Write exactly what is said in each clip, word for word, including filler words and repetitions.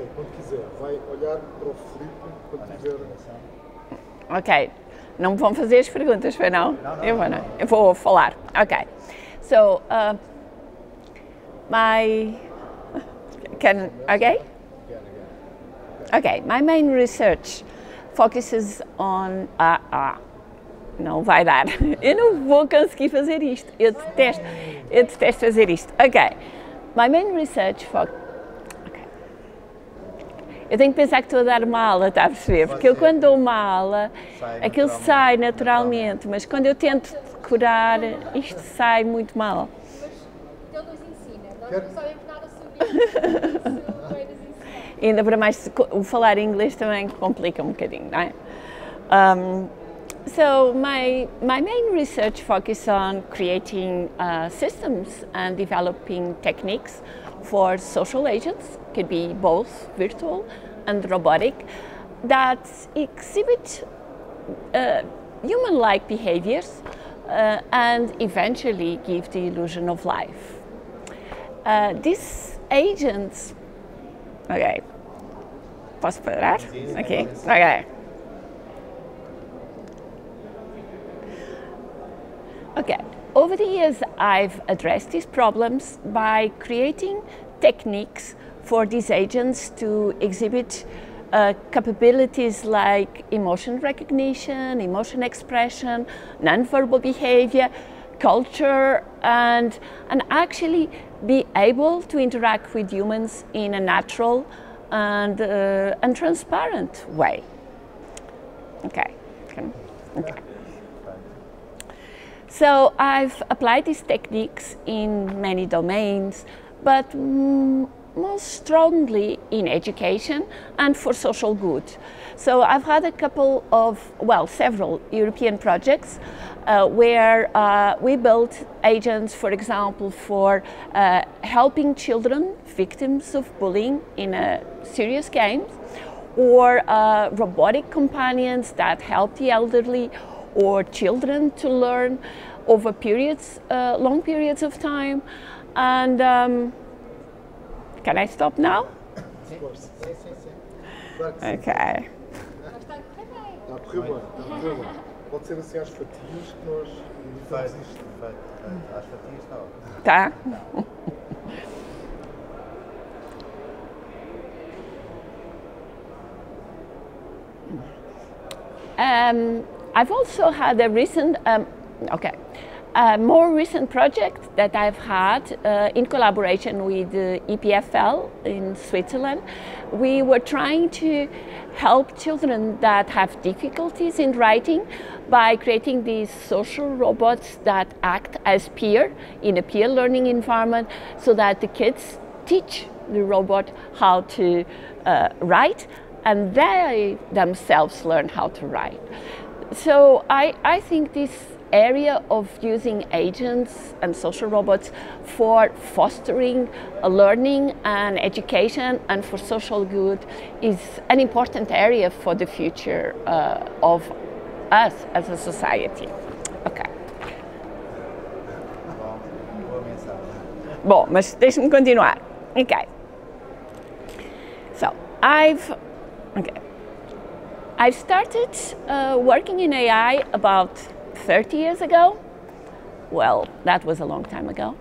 Ok, quando quiser. Vai olhar para o Filipe quando tiver. Ok. Não me vão fazer as perguntas, foi não? Não, não, eu vou, não. Não. Eu vou falar. Ok. So, uh, my... Can... Okay? Okay, my main research focuses on... Ah, ah, não vai dar. Eu não vou conseguir fazer isto. Eu detesto, eu detesto fazer isto. Ok. My main research focus... Okay. Eu tenho que pensar que estou a dar uma aula, está a perceber? Porque eu quando dou uma aula, aquilo sai naturalmente, mas quando eu tento decorar, isto sai muito mal. Então nos ensina, nós não sabemos nada sobre isso. Ainda para mais, o falar inglês também complica um bocadinho, não é? Um, so, my, my main research focuses on creating uh, systems and developing techniques for social agents, could be both virtual and robotic, that exhibit uh, human-like behaviors uh, and eventually give the illusion of life. Uh, these agents Ok. Posso parar? Ok. Ok. Okay. Over the years, I've addressed these problems by creating techniques for these agents to exhibit uh, capabilities like emotion recognition, emotion expression, nonverbal behavior, culture, and, and actually be able to interact with humans in a natural and, uh, and transparent way. Okay. Okay. So I've applied these techniques in many domains, but most strongly in education and for social good. So I've had a couple of, well, several European projects uh, where uh, we built agents, for example, for uh, helping children, victims of bullying in a serious game, or uh, robotic companions that help the elderly or children to learn over periods, uh, long periods of time. And um, can I stop now? Of course. Okay. Tá. Um, I've also had a recent, um, okay. A more recent project that I've had uh, in collaboration with uh, E P F L in Switzerland, we were trying to help children that have difficulties in writing by creating these social robots that act as peer in a peer learning environment so that the kids teach the robot how to uh, write and they themselves learn how to write. So I, I think this area of using agents and social robots for fostering learning and education and for social good is an important area for the future uh, of us as a society. Ok. Bom, mas deixe-me continuar. Ok. So, I've... Okay. I've started uh, working in A I about thirty years ago. Well, that was a long time ago.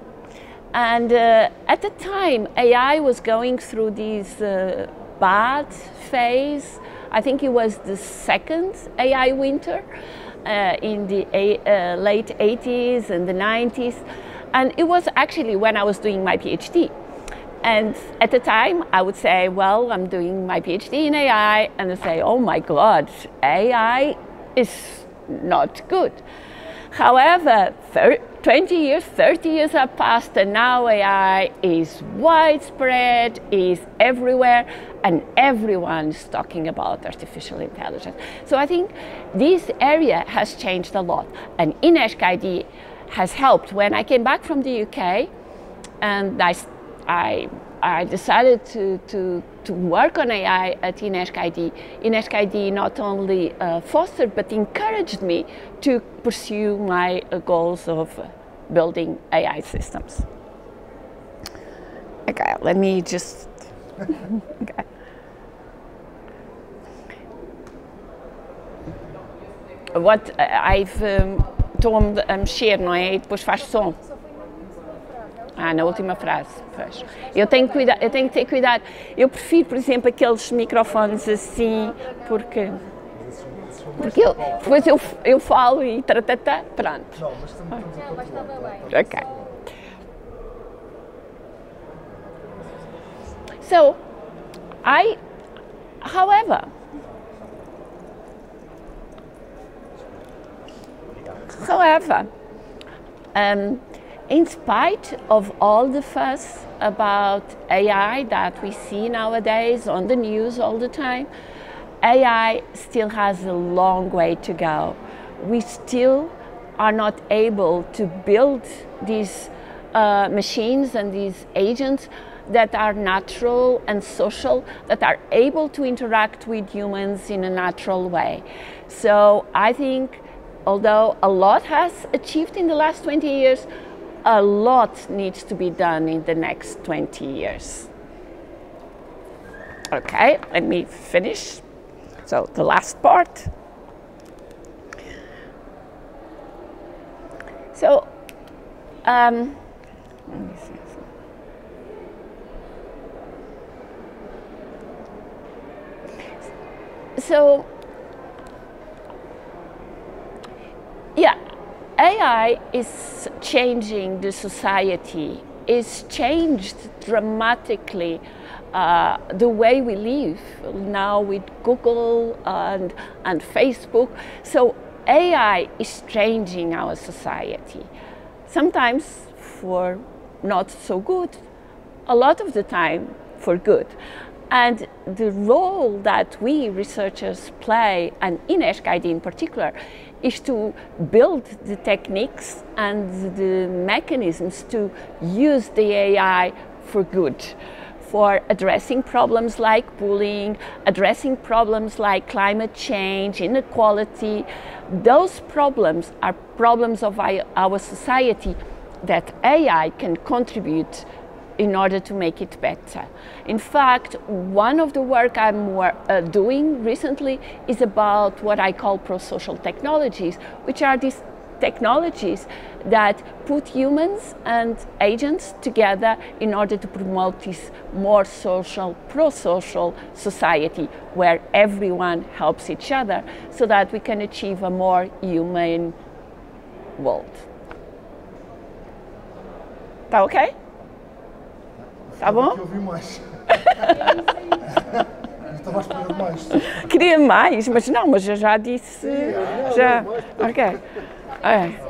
And uh, at the time, A I was going through this uh, bad phase. I think it was the second A I winter uh, in the uh, late eighties and the nineties. And it was actually when I was doing my PhD. And at the time, I would say, well, I'm doing my PhD in A I. And I say, oh my God, A I is not good. However, twenty years, thirty years have passed and now A I is widespread, is everywhere, and everyone's talking about artificial intelligence. So I think this area has changed a lot, and I N E S C I D has helped. When I came back from the U K and I, I, I decided to, to to work on A I at I N E S C I D. I N E S C I D not only uh, fostered but encouraged me to pursue my uh, goals of uh, building A I systems. Okay, let me just... okay. what I've um, tomo a mexer, não é? E depois faz som. Ah, na última frase, pois. Eu tenho que cuidar, eu tenho que ter cuidado. Eu prefiro, por exemplo, aqueles microfones assim, porque... Porque eu, depois eu, eu falo e tratatá, pronto. Não, mas também estava bem. Ok. So, I, however... However, um, in spite of all the fuss about A I that we see nowadays on the news all the time, A I still has a long way to go. We still are not able to build these uh, machines and these agents that are natural and social, that are able to interact with humans in a natural way. So I think, although a lot has achieved in the last twenty years, a lot needs to be done in the next twenty years. Okay, let me finish. So the last part. So, um, let me see. So, yeah, A I is changing the society, it's changed dramatically uh, the way we live now with Google and, and Facebook. So A I is changing our society, sometimes for not so good, a lot of the time for good. And the role that we researchers play, and I N E S C I D in particular, is to build the techniques and the mechanisms to use the A I for good, for addressing problems like bullying, addressing problems like climate change, inequality. Those problems are problems of our society that A I can contribute in order to make it better. In fact, one of the work I'm wor uh, doing recently is about what I call pro-social technologies, which are these technologies that put humans and agents together in order to promote this more social, pro-social society, where everyone helps each other so that we can achieve a more humane world. Is that okay? Tá bom? Eu ouvi mais. Eu estava a esperar mais. Queria mais, mas não, mas eu já disse. Sim, já. É, é, é, é, é. Ok. É.